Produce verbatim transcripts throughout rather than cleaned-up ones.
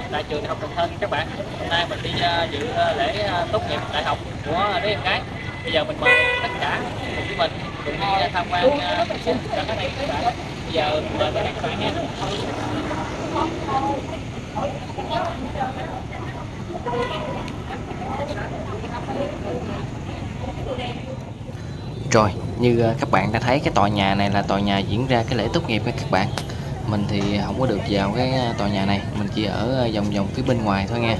mặt tại trường Đại học Cần Thơ các bạn. Hôm nay mình đi uh, dự uh, lễ uh, tốt nghiệp đại học của uh, đứa em gái. Bây giờ mình mời tất cả cùng với mình cùng đi tham quan uh, các bạn. Bây giờ mời các bạn nghe. Rồi, như các bạn đã thấy, cái tòa nhà này là tòa nhà diễn ra cái lễ tốt nghiệp các bạn. Mình thì không có được vào cái tòa nhà này, mình chỉ ở vòng vòng phía bên ngoài thôi nha.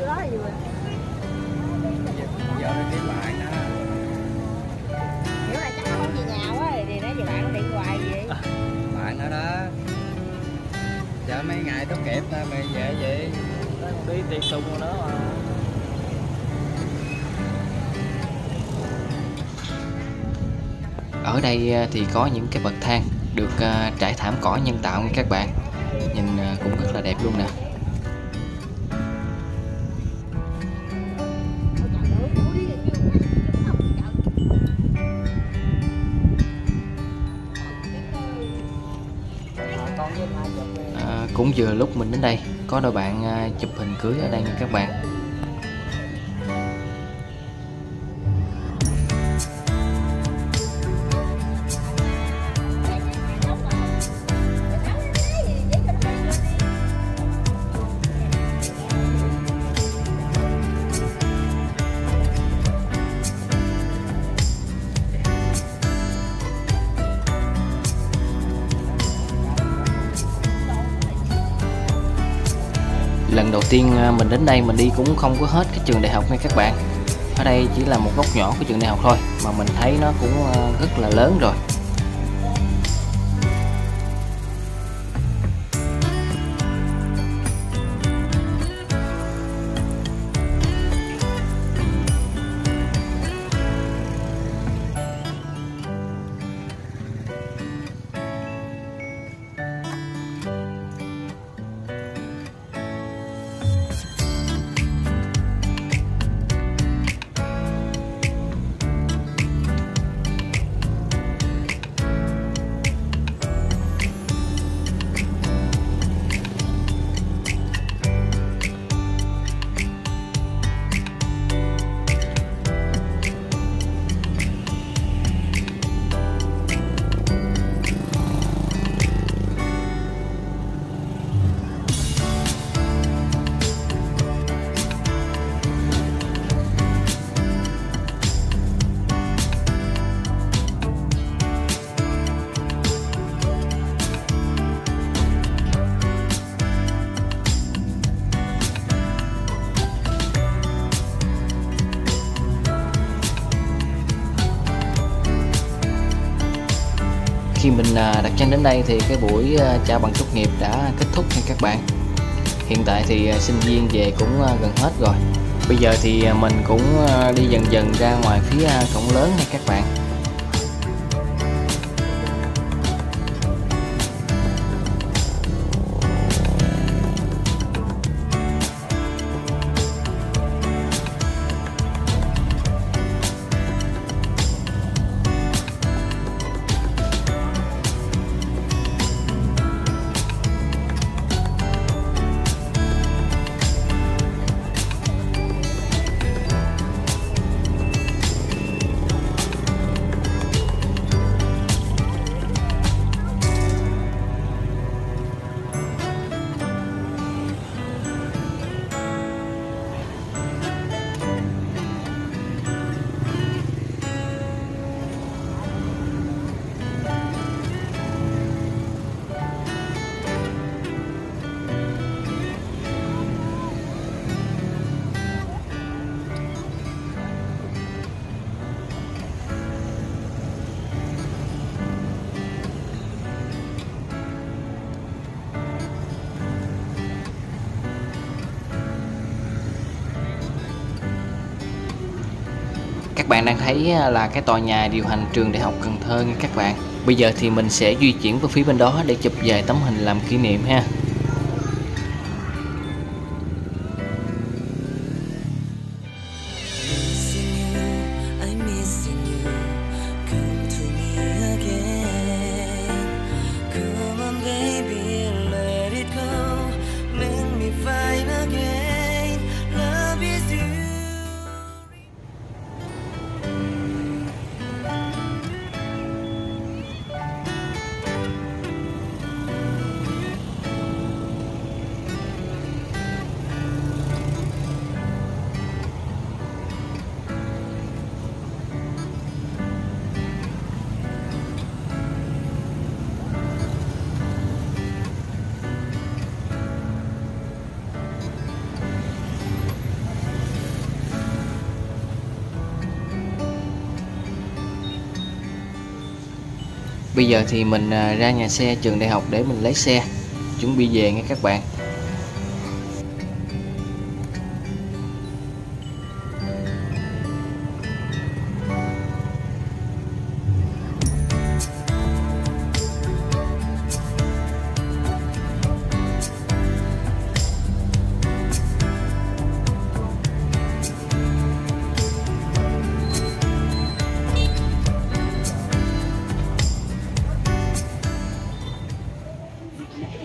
Chờ mấy ngày tốt nghiệp ta mày về vậy đi tiệc tùng rồi đó mà. Ở đây thì có những cái bậc thang được trải thảm cỏ nhân tạo nha các bạn. Nhìn cũng rất là đẹp luôn nè. À, cũng vừa lúc mình đến đây có đôi bạn chụp hình cưới ở đây nha các bạn. Lần đầu tiên mình đến đây mình đi cũng không có hết cái trường đại học này các bạn. Ở đây chỉ là một góc nhỏ của trường đại học thôi mà mình thấy nó cũng rất là lớn rồi. Khi mình đặt chân đến đây thì cái buổi trao bằng tốt nghiệp đã kết thúc nha các bạn. Hiện tại thì sinh viên về cũng gần hết rồi. Bây giờ thì mình cũng đi dần dần ra ngoài phía cổng lớn nha các bạn. Các bạn đang thấy là cái tòa nhà điều hành trường Đại học Cần Thơ nha các bạn. Bây giờ thì mình sẽ di chuyển vào phía bên đó để chụp vài tấm hình làm kỷ niệm ha. Bây giờ thì mình ra nhà xe trường đại học để mình lấy xe, chuẩn bị về nghe các bạn.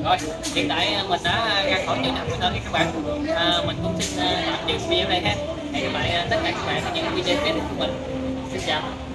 Rồi, hiện tại mình đã ra khỏi trường đại học Cần Thơ các bạn. À, mình cũng xin tạm dừng video này ha. Hẹn gặp lại tất cả các bạn ở những video tiếp theo của mình. Xin chào.